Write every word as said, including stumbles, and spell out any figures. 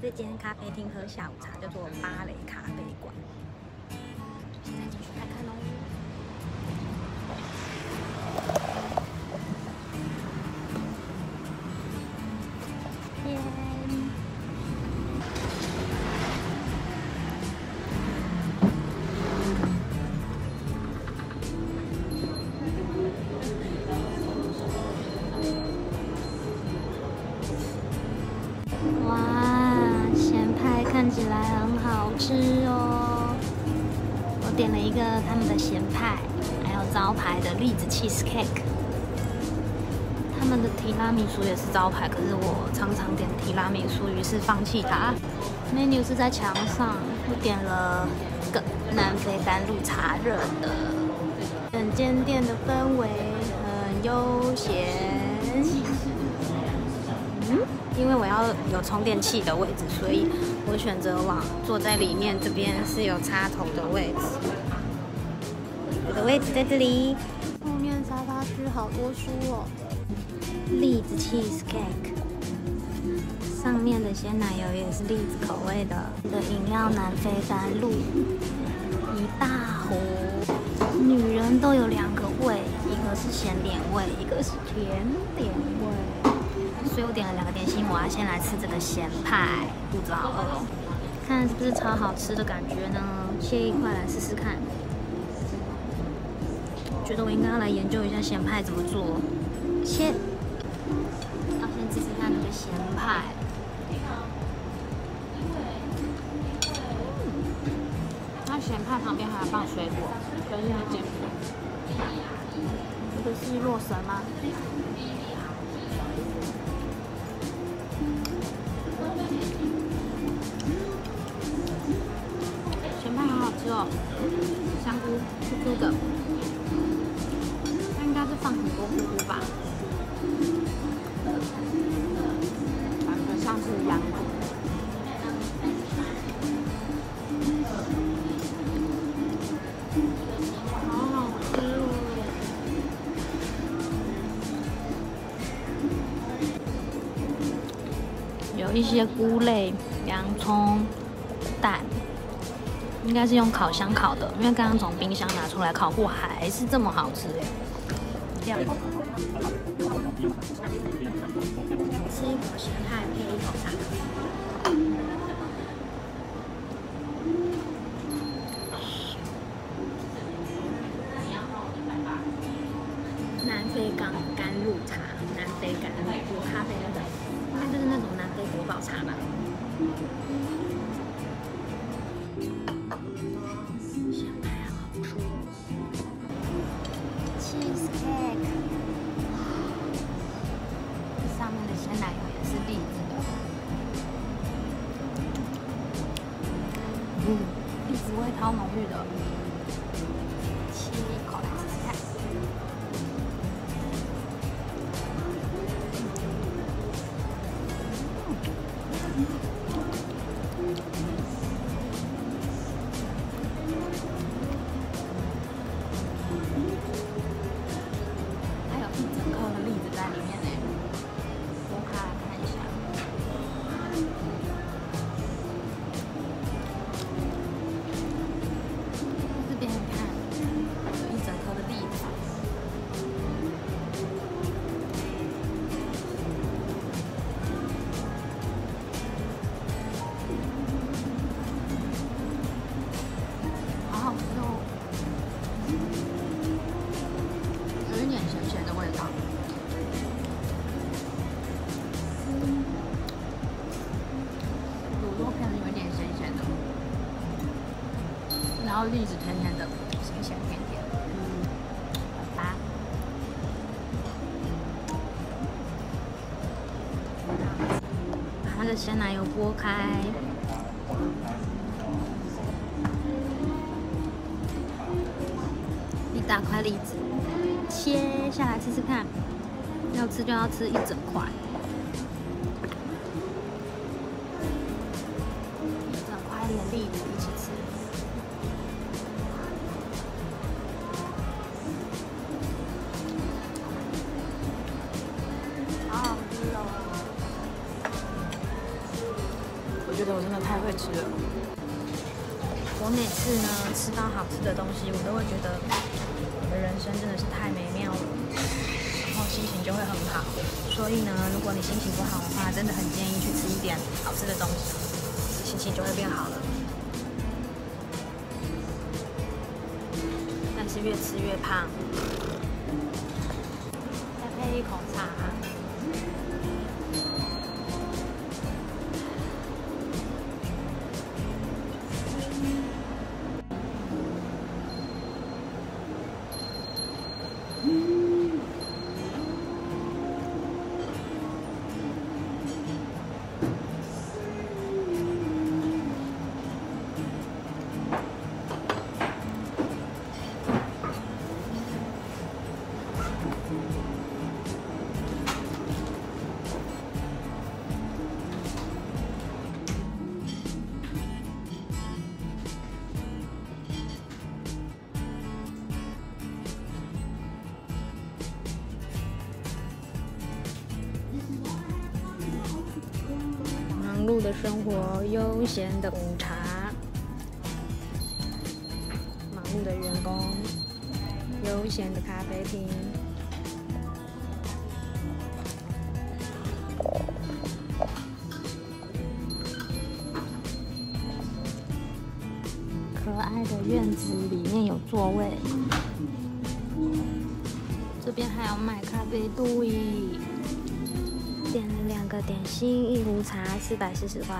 这间咖啡厅喝下午茶，叫做芭蕾咖啡馆。现在进去看看哦。耶、yeah. ！ 吃哦，我点了一个他们的咸派，还有招牌的栗子 cheesecake。他们的提拉米苏也是招牌，可是我常常点提拉米苏，于是放弃它。menu 是在墙上，我点了一个南非甘露茶热的。整间店的氛围很悠闲。嗯，因为我要有充电器的位置，所以。 我选择往坐在里面，这边是有插头的位置。我的位置在这里。后面沙发区好多书哦。栗子 cheesecake， 上面的鲜奶油也是栗子口味的。我的饮料南非甘露，一大壶。女人都有两个味，一个是咸点味，一个是甜点味。 所以我点了两个点心，我要先来吃这个咸派，肚子好饿哦，看是不是超好吃的感觉呢？切一块来试试看。觉得我应该要来研究一下咸派怎么做。先，要先试试看那个咸派。那咸派旁边还要放水果，所以很简单。这个是洛神吗？ 香菇 Q Q 的，它应该是放很多菇菇吧，感觉像是羊骨。好好吃哦！有一些菇类，洋葱、蛋。 应该是用烤箱烤的，因为刚刚从冰箱拿出来烤过，还是这么好吃哎！这样，吃一口咸派配一口茶，南非甘甘露茶，南非甘露果咖啡那种，应该就是那种南非国宝茶吧。 超浓郁的，吃一口来试试看。还有一整颗的栗子在里面呢，剥开来看一下。 然后栗子甜甜的，咸咸甜甜，嗯，很搭。把那个咸奶油拨开，一大块栗子，切下来吃吃看，要吃就要吃一整块。觉得我真的太会吃了。我每次呢吃到好吃的东西，我都会觉得我的人生真的是太美妙了，然后心情就会很好。所以呢，如果你心情不好的话，真的很建议去吃一点好吃的东西，心情就会变好了。但是越吃越胖。再配一口茶。 路的生活，悠闲的午茶，忙碌的员工，悠闲的咖啡厅，可爱的院子里面有座位，这边还有卖咖啡豆耶。 点了两个点心，一壶茶，四百四十块。